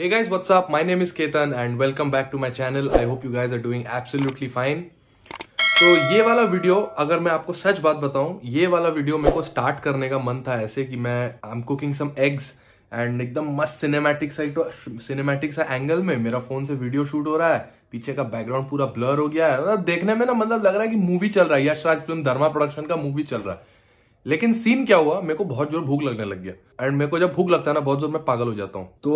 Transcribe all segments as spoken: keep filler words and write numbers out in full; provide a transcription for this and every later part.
Hey guys, what's up? My name is Ketan and welcome back to my channel. I hope you guys are doing absolutely fine. तो ये वाला video, अगर मैं आपको सच बात बताऊं, ये वाला वीडियो मेरे को स्टार्ट करने का मन था ऐसे कि मैं I am cooking some eggs and एकदम मस्त सिनेमैटिक सा सिनेमैटिक सा एंगल में मेरा फोन से वीडियो शूट हो रहा है, पीछे का बैकग्राउंड पूरा ब्लर हो गया है, देखने में ना मतलब लग रहा है कि मूवी चल रहा है, यशराज फिल्म धर्मा प्रोडक्शन का मूवी चल रहा है। लेकिन सीन क्या हुआ, मेरे को बहुत जोर भूख लगने लग गया एंड मेरे को जब भूख लगता है ना बहुत जोर मैं पागल हो जाता हूँ। तो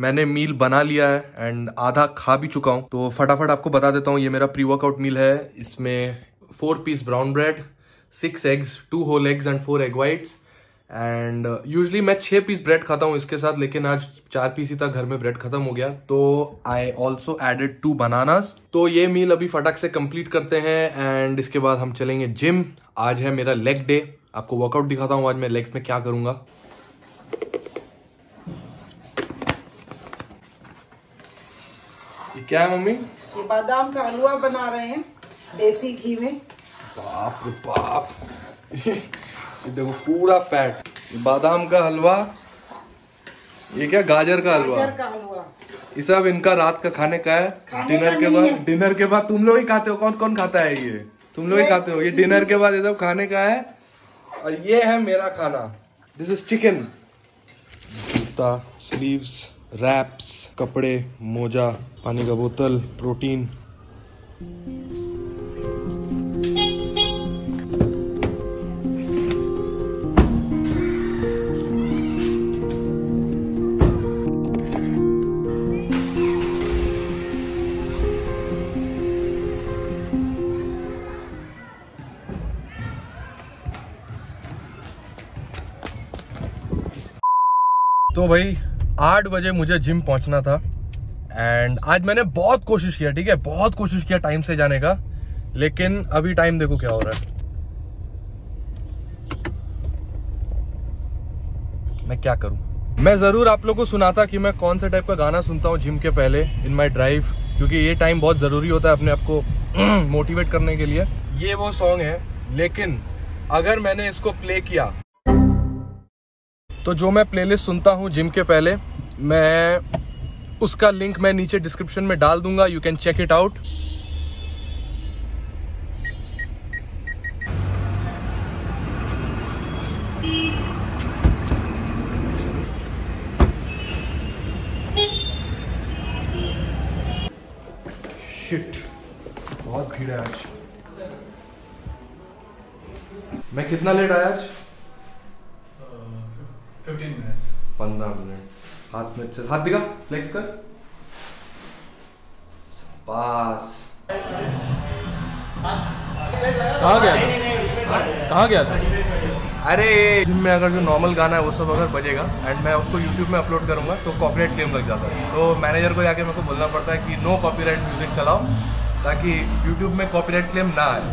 मैंने मील बना लिया है एंड आधा खा भी चुका हूँ, तो फटाफट आपको बता देता हूँ। ये मेरा प्री वर्कआउट मील है, इसमें four piece brown bread, six eggs, two whole eggs and four egg whites and usually मैं छः पीस ब्रेड खाता हूँ इसके साथ, लेकिन आज चार पीस ही था, घर में ब्रेड खत्म हो गया, तो I also added two bananas. तो ये मील अभी फटाक से कंप्लीट करते हैं एंड इसके बाद हम चलेंगे जिम। आज है मेरा लेग डे, आपको वर्कआउट दिखाता हूँ आज मैं लेग्स में क्या करूँगा। क्या है मम्मी? ये बादाम का हलवा बना रहे हैं देसी घी में। बाप रे बाप, ये देखो पूरा फैट। बादाम का हलवा, ये क्या गाजर का हलवा? गाजर का हलवा। ये सब इनका रात का खाने का है, डिनर के बाद। डिनर के बाद तुम लोग ही खाते हो? कौन कौन खाता है ये? तुम लोग ही खाते हो? ये डिनर के बाद ये सब खाने का है। और ये है मेरा खाना, दिस इज चिकन। जूता, स्लीव्स, रैप्स, कपड़े, मोजा, पानी का बोतल, प्रोटीन। तो भाई आठ बजे मुझे जिम पहुंचना था एंड आज मैंने बहुत कोशिश किया, ठीक है, बहुत कोशिश किया टाइम से जाने का, लेकिन अभी टाइम देखो क्या हो रहा है। मैं क्या करूं? मैं जरूर आप लोगों को सुनाता कि मैं कौन से टाइप का गाना सुनता हूं जिम के पहले इन माय ड्राइव, क्योंकि ये टाइम बहुत जरूरी होता है अपने आप को मोटिवेट करने के लिए। ये वो सॉन्ग है, लेकिन अगर मैंने इसको प्ले किया तो जो मैं प्लेलिस्ट सुनता हूँ जिम के पहले, मैं उसका लिंक मैं नीचे डिस्क्रिप्शन में डाल दूंगा, you can check it out. Shit, बहुत भीड़ है आज। मैं कितना लेट आया आज? पंद्रह मिनट्स। पंद्रह मिनट। हाथ में चल, हाथ दिखा, फ्लेक्स कर, पास। कहाँ गया था? कहाँ गया था? अरे जिम में अगर जो नॉर्मल गाना है वो सब अगर बजेगा एंड मैं उसको यूट्यूब में अपलोड करूँगा तो कॉपीराइट क्लेम लग जाता है, तो मैनेजर को जाके मेरे को बोलना पड़ता है कि नो कॉपीराइट म्यूजिक चलाओ ताकि यूट्यूब में कॉपीराइट क्लेम ना आए।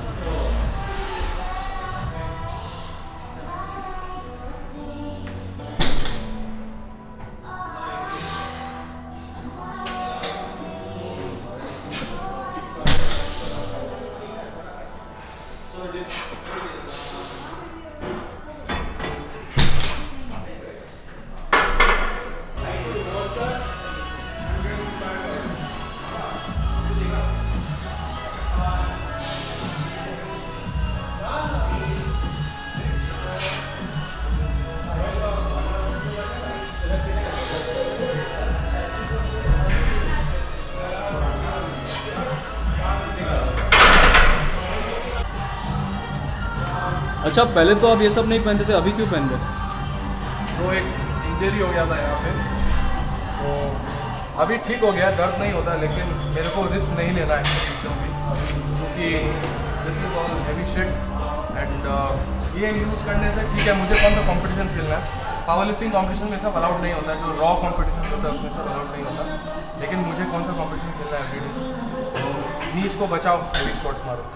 अच्छा, पहले तो आप ये सब नहीं पहनते थे, अभी क्यों पहन रहे? तो एक इंजरी हो गया था यहाँ पे, तो अभी ठीक हो गया, दर्द नहीं होता, लेकिन मेरे को रिस्क नहीं लेना है क्योंकि this is all heavy shit and ये यूज़ करने से ठीक है। मुझे कौन सा कॉम्पिटिशन खेलना है? पावर लिफ्टिंग कॉम्पिटिशन में सब अलाउड नहीं होता, जो रॉ कॉम्पिटिशन होता है उसमें सब अलाउड नहीं होता, लेकिन मुझे कौन सा कॉम्पिटिशन खेलना है एवरीडे। तो नीज को बचाओ, हैवी स्क्वाट्स मारो।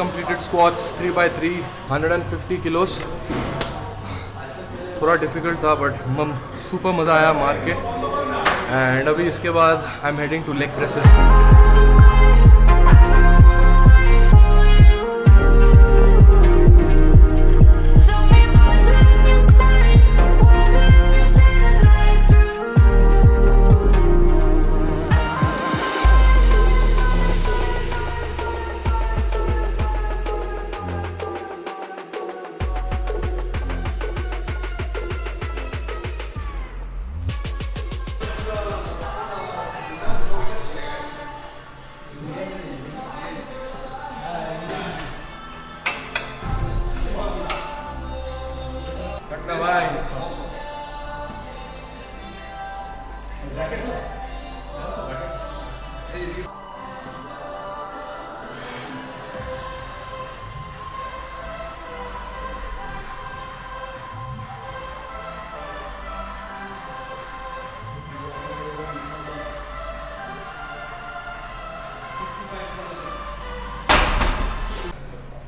completed squats three by three one hundred fifty kilos. थोड़ा difficult था but मम super मज़ा आया मार के. And अभी इसके बाद I'm heading to leg presses.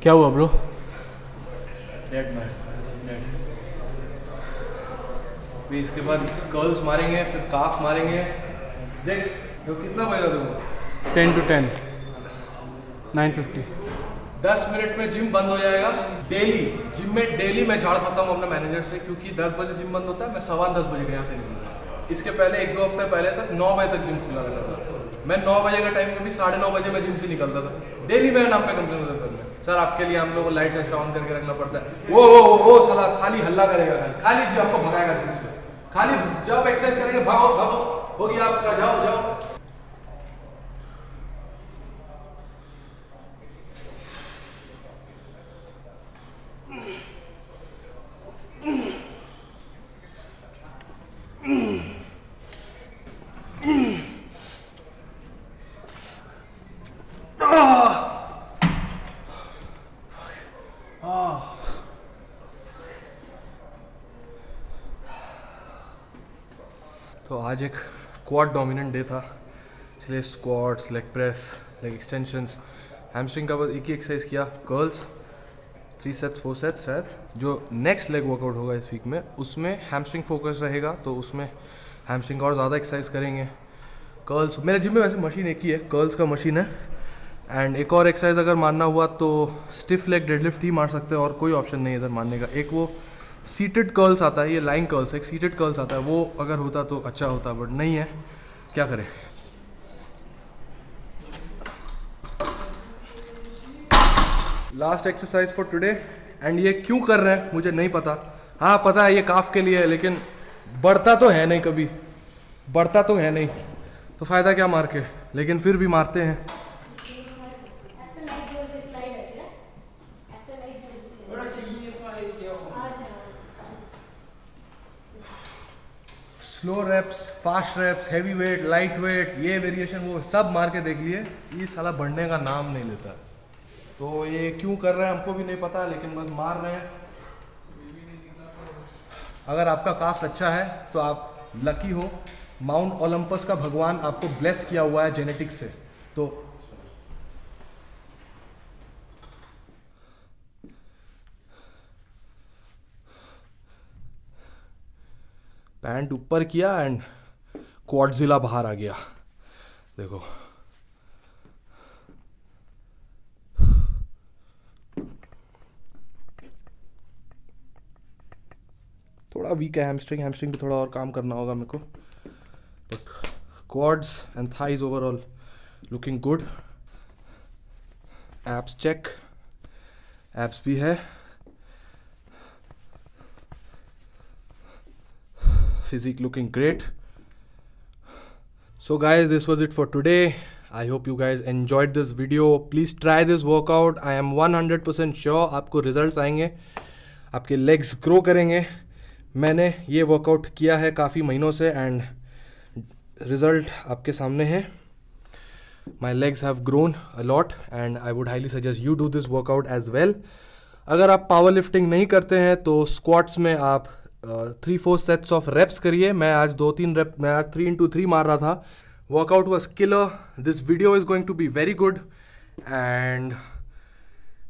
क्या हुआ ब्रो? डेड मैन भी. इसके बाद कर्ल्स मारेंगे, फिर काफ मारेंगे. देख तो कितना मजा दूंगा. Ten to ten nine fifty. दस मिनट में जिम बंद हो जाएगा. डेली जिम में डेली मैं झाड़ खाता हूँ अपने मैनेजर से, क्योंकि दस बजे जिम बंद होता है. मैं सवा दस बजे यहाँ से निकलूँगा. इसके पहले एक दो हफ्ते पहले तक नौ बजे तक जिम खुला रहता था. मैं नौ बजे का टाइम में भी साढ़े नौ बजे मैं जिम से निकलता था. डेली मैं नाम पे कंप्लेन होता था, सर आपके लिए हम लोग को लाइट एक्स्ट्रा ऑन करके रखना पड़ता है. वो वो वो साला खाली हल्ला करेगा, खाली जो आपको भगाएगा जिम से. खाली जब एक्सरसाइज करेंगे भागो भागो हो गया आपका, जाओ जाओ. तो आज एक क्वाड डोमिनेंट डे था, इसलिए squats, leg press, leg extensions, hamstring का बस एक ही एक्सरसाइज किया. Curls three sets four sets शायद. जो नेक्स्ट लेग वर्कआउट होगा इस वीक में उसमें हैमस्ट्रिंग फोकस रहेगा, तो उसमें हैमस्ट्रिंग और ज़्यादा एक्सरसाइज करेंगे. कर्ल्स मेरे जिम में वैसे मशीन एक ही है, कर्ल्स का मशीन है. एंड एक और एक्सरसाइज अगर मानना हुआ तो स्टिफ लेग डेडलिफ्ट ही मार सकते हैं, और कोई ऑप्शन नहीं है इधर मारने का. एक वो सीटेड कर्ल्स आता है, ये लाइन कर्ल्स, एक सीटेड कर्ल्स आता है, वो अगर होता तो अच्छा होता, बट नहीं है. क्या करें. Last exercise for today. And ये क्यों कर रहे हैं मुझे नहीं पता. हाँ पता है ये काफ के लिए है, लेकिन बढ़ता तो है नहीं, कभी बढ़ता तो है नहीं, तो फायदा क्या मार के. लेकिन फिर भी मारते हैं. Slow reps, fast reps, heavy weight, light weight, ये वेरिएशन वो सब मार के देख लिए, ये साला बढ़ने का नाम नहीं लेता. तो ये क्यों कर रहे हैं हमको भी नहीं पता, लेकिन बस मार रहे हैं. अगर आपका काफ्स अच्छा है तो आप लकी हो. माउंट ओलंपस का भगवान आपको ब्लेस किया हुआ है जेनेटिक्स से. तो पैंट ऊपर किया एंड क्वाडजिला बाहर आ गया. देखो थोड़ा वीक है हैमस्ट्रिंग. हैमस्ट्रिंग पे थोड़ा और काम करना होगा मेरे को. But quads and thighs overall looking good. Abs check, abs भी है. Physique looking great. So guys, this was it for today. I hope you guys enjoyed this video. Please try this workout. I am one hundred percent sure आपको results आएंगे, आपके legs grow करेंगे. मैंने ये workout किया है काफ़ी महीनों से and result आपके सामने है. My legs have grown a lot and I would highly suggest you do this workout as well. अगर आप power lifting नहीं करते हैं तो squats में आप three four sets of reps करिए. मैं आज दो तीन रेप, मैं आज थ्री इंटू थ्री मार रहा था. Workout was killer. This video is going to be very good. And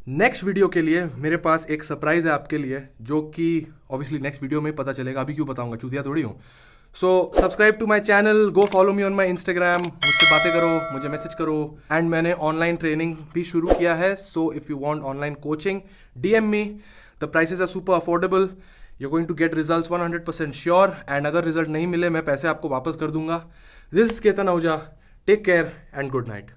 next video के लिए मेरे पास एक सरप्राइज़ है आपके लिए, जो कि ऑब्वियसली नेक्स्ट वीडियो में पता चलेगा। अभी क्यों बताऊंगा, चूतिया थोड़ी हूँ। So subscribe to my channel, go follow me on my Instagram, मुझसे बातें करो, मुझे मैसेज करो। एंड मैंने ऑनलाइन ट्रेनिंग भी शुरू किया है, so if you want online coaching D M me. The prices are super affordable, you going to get result one hundred percent sure. And अगर रिजल्ट नहीं मिले, मैं पैसे आपको वापस कर दूंगा। This is Ketan Ahuja, take care and good night.